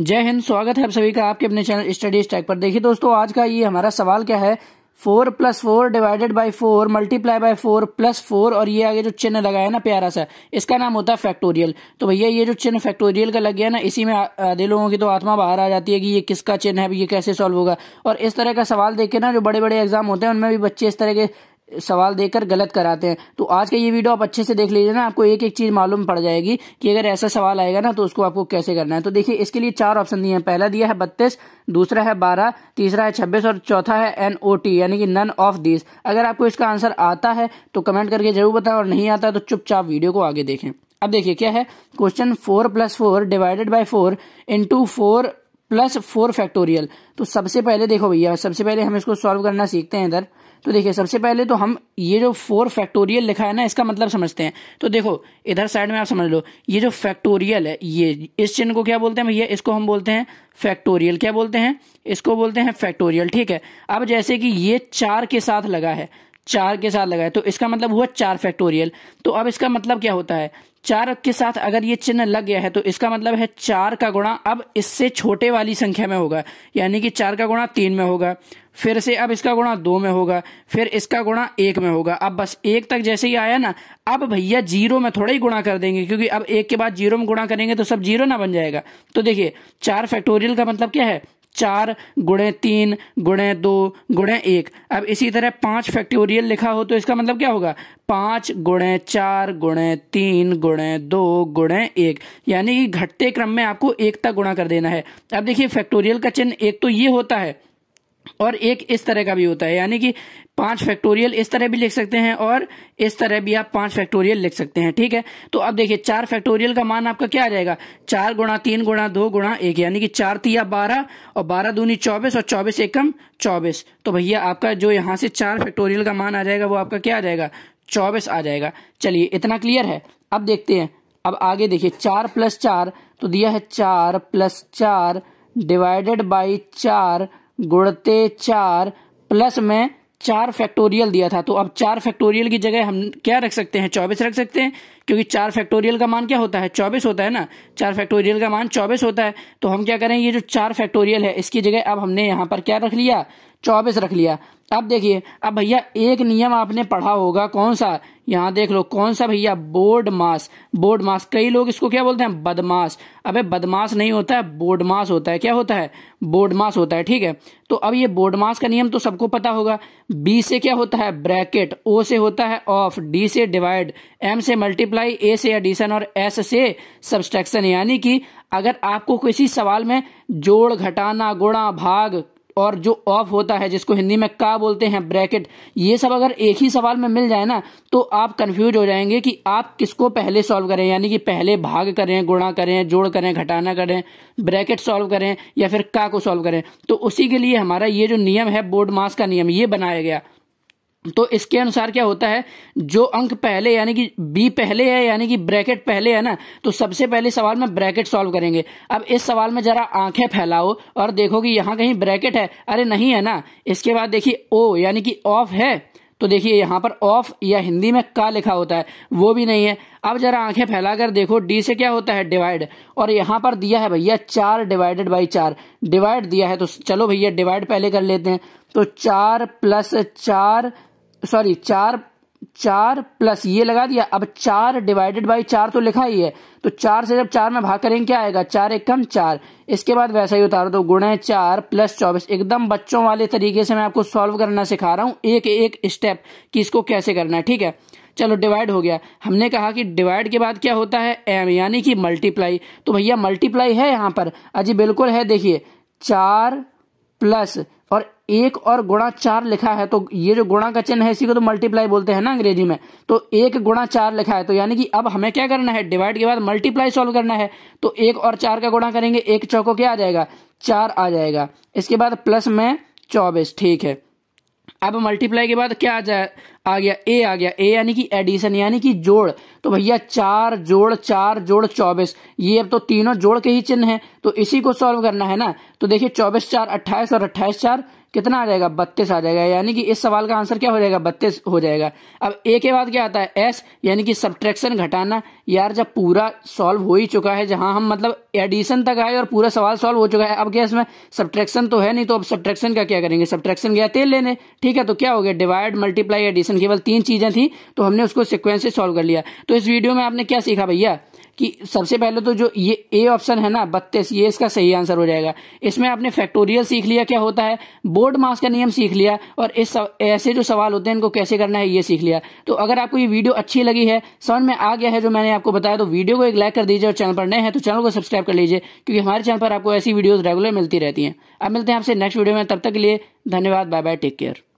जय हिंद, स्वागत है आप सभी का आपके अपने चैनल स्टडी स्ट्राइक पर। देखिए दोस्तों, आज का ये हमारा सवाल क्या है, 4 + 4 ÷ 4 मल्टीप्लाई बाय 4 + 4 और ये आगे जो चिन्ह लगा है ना प्यारा सा, इसका नाम होता है फैक्टोरियल। तो भैया ये जो चिन्ह फैक्टोरियल का लग गया ना, इसी में आधे लोगों की तो आत्मा बाहर आ जाती है कि ये किसका चिन्ह है, ये कैसे सॉल्व होगा। और इस तरह का सवाल देख के ना जो बड़े बड़े एग्जाम होते हैं उनमें भी बच्चे इस तरह के सवाल देकर गलत कराते हैं। तो आज का ये वीडियो आप अच्छे से देख लीजिए ना, आपको एक एक चीज मालूम पड़ जाएगी कि अगर ऐसा सवाल आएगा ना तो उसको आपको कैसे करना है। तो देखिए इसके लिए 4 ऑप्शन दिए हैं। पहला दिया है 32, दूसरा है 12, तीसरा है 26 और चौथा है NOT यानी कि नन ऑफ दिस। अगर आपको इसका आंसर आता है तो कमेंट करके जरूर बताएं और नहीं आता तो चुपचाप वीडियो को आगे देखें। अब देखिए क्या है क्वेश्चन, 4 + 4 ÷ 4 इंटू 4 + 4 फैक्टोरियल। तो सबसे पहले देखो भैया, सबसे पहले हम इसको सॉल्व करना सीखते हैं इधर। तो देखिए सबसे पहले तो हम ये जो 4 फैक्टोरियल लिखा है ना इसका मतलब समझते हैं। तो देखो इधर साइड में आप समझ लो, ये जो फैक्टोरियल है ये इस चिन्ह को क्या बोलते हैं भैया, इसको हम बोलते हैं फैक्टोरियल। क्या बोलते हैं इसको, बोलते हैं फैक्टोरियल। ठीक है, अब जैसे कि ये 4 के साथ लगा है, 4 के साथ लगा है तो इसका मतलब हुआ 4 फैक्टोरियल। तो अब इसका मतलब क्या होता है, 4 के साथ अगर ये चिन्ह लग गया है तो इसका मतलब है 4 का गुणा अब इससे छोटे वाली संख्या में होगा, यानी कि 4 का गुणा 3 में होगा, फिर से अब इसका गुणा 2 में होगा, फिर इसका गुणा 1 में होगा। अब बस 1 तक जैसे ही आया ना, अब भैया 0 में थोड़ा ही गुणा कर देंगे, क्योंकि अब 1 के बाद 0 में गुणा करेंगे तो सब 0 ना बन जाएगा। तो देखिए 4 फैक्टोरियल का मतलब क्या है, 4 × 3 × 2 × 1। अब इसी तरह 5 फैक्टोरियल लिखा हो तो इसका मतलब क्या होगा, 5 × 4 × 3 × 2 × 1 यानी कि घटते क्रम में आपको 1 तक गुणा कर देना है। अब देखिए फैक्टोरियल का चिन्ह एक तो ये होता है और एक इस तरह का भी होता है, यानी कि 5 फैक्टोरियल इस तरह भी लिख सकते हैं और इस तरह भी आप 5 फैक्टोरियल लिख सकते हैं। ठीक है, तो अब देखिए 4 फैक्टोरियल का मान आपका क्या आ जाएगा, 4 × 3 × 2 × 1 यानी कि 4 × 3 = 12 और 12 × 2 = 24 और 24 × 1 = 24। तो भैया आपका जो यहाँ से 4 फैक्टोरियल का मान आ जाएगा वो आपका क्या आ जाएगा, 24 आ जाएगा। चलिए इतना क्लियर है। अब देखते हैं, अब आगे देखिए 4 + 4 तो दिया है 4 + 4 ÷ 4 गुणते 4 प्लस में 4 फैक्टोरियल दिया था। तो अब 4 फैक्टोरियल की जगह हम क्या रख सकते हैं, 24 रख सकते हैं, क्योंकि 4 फैक्टोरियल का मान क्या होता है, 24 होता है ना, 4 फैक्टोरियल का मान 24 होता है। तो हम क्या करें, ये जो 4 फैक्टोरियल है इसकी जगह अब हमने यहाँ पर क्या रख लिया, 24 रख लिया। अब देखिए, अब भैया एक नियम आपने पढ़ा होगा, कौन सा, यहाँ देख लो कौन सा भैया, बोडमास। बोडमास कई लोग इसको क्या बोलते हैं, बदमाश। अबे बदमाश नहीं होता है, बोडमास होता है। क्या होता है, बोडमास होता है। ठीक है, तो अब ये बोडमास का नियम तो सबको पता होगा। B से क्या होता है, ब्रैकेट, O से होता है ऑफ, D से डिवाइड, M से मल्टीप्लाई, A से एडिशन और S से सब्सट्रैक्शन। यानी कि अगर आपको किसी सवाल में जोड़, घटाना, गुणा, भाग और जो ऑफ होता है जिसको हिंदी में का बोलते हैं, ब्रैकेट, ये सब अगर एक ही सवाल में मिल जाए ना तो आप कंफ्यूज हो जाएंगे कि आप किसको पहले सॉल्व करें, यानी कि पहले भाग करें, गुणा करें, जोड़ करें, घटाना करें, ब्रैकेट सॉल्व करें या फिर का को सॉल्व करें। तो उसी के लिए हमारा ये जो नियम है बोडमास का नियम ये बनाया गया। तो इसके अनुसार क्या होता है, जो अंक पहले यानी कि B पहले है, यानी कि ब्रैकेट पहले है ना, तो सबसे पहले सवाल में ब्रैकेट सॉल्व करेंगे। अब इस सवाल में जरा आंखें फैलाओ और देखो कि यहाँ कहीं ब्रैकेट है, अरे नहीं है ना। इसके बाद देखिए O यानी कि ऑफ है, तो देखिए यहाँ पर ऑफ या हिंदी में का लिखा होता है, वो भी नहीं है। अब जरा आंखें फैलाकर देखो, D से क्या होता है, डिवाइड, और यहाँ पर दिया है भैया 4 ÷ 4 डिवाइड दिया है। तो चलो भैया डिवाइड पहले कर लेते हैं। तो 4 प्लस ये लगा दिया। अब 4 ÷ 4 तो लिखा ही है, तो 4 से जब 4 में भाग करेंगे क्या आएगा, 4 × 1 = 4। इसके बाद वैसा ही उतारो तो × 4 + 24। एकदम बच्चों वाले तरीके से मैं आपको सॉल्व करना सिखा रहा हूँ, एक एक स्टेप कि इसको कैसे करना है। ठीक है, चलो डिवाइड हो गया। हमने कहा कि डिवाइड के बाद क्या होता है, एम यानी कि मल्टीप्लाई। तो भैया मल्टीप्लाई है यहाँ पर, अजी बिल्कुल है। देखिए 4 + और 1 और × 4 लिखा है, तो ये जो गुणा का चिन्ह है इसी को तो मल्टीप्लाई बोलते हैं ना अंग्रेजी में। तो 1 × 4 लिखा है, तो यानी कि अब हमें क्या करना है, डिवाइड के बाद मल्टीप्लाई सॉल्व करना है। तो 1 और 4 का गुणा करेंगे, 1 × 4 क्या आ जाएगा, 4 आ जाएगा। इसके बाद प्लस में 24। ठीक है, अब मल्टीप्लाई के बाद क्या आ जाए, आ गया ए, आ गया ए यानी कि एडिशन यानी कि जोड़। तो भैया चार जोड़ 24, ये अब तो तीनों जोड़ के ही चिन्ह है तो इसी को सॉल्व करना है ना। तो देखिए 24 4 28 और 28 4 कितना आ जाएगा 32 आ जाएगा, यानी कि इस सवाल का आंसर क्या हो जाएगा 32 हो जाएगा। अब ए के बाद क्या आता है एस यानी कि सब्ट्रैक्शन घटाना। यार जब पूरा सॉल्व हो ही चुका है, जहां हम मतलब एडिशन तक आए और पूरा सवाल सॉल्व हो चुका है, अब क्या इसमें सब्ट्रैक्शन तो है नहीं, तो अब सब्ट्रैक्शन का क्या करेंगे, सब्ट्रैक्शन गया तेल लेने, ठीक है। तो क्या हो गया डिवाइड मल्टीप्लाई एडिशन, केवल तीन चीजें थी तो हमने उसको सिक्वेंस से सॉल्व कर लिया। तो इस वीडियो में आपने क्या सीखा भैया कि सबसे पहले तो जो ये ए ऑप्शन है ना 32 ये इसका सही आंसर हो जाएगा। इसमें आपने फैक्टोरियल सीख लिया क्या होता है, बोडमास का नियम सीख लिया और इस ऐसे जो सवाल होते हैं इनको कैसे करना है ये सीख लिया। तो अगर आपको ये वीडियो अच्छी लगी है, समझ में आ गया है जो मैंने आपको बताया, तो वीडियो को एक लाइक कर दीजिए और चैनल पर नए हैं तो चैनल को सब्सक्राइब कर लीजिए क्योंकि हमारे चैनल पर आपको ऐसी वीडियोज रेगुलर मिलती रहती है। अब मिलते हैं आपसे नेक्स्ट वीडियो में, तब तक के लिए धन्यवाद, बाय बाय, टेक केयर।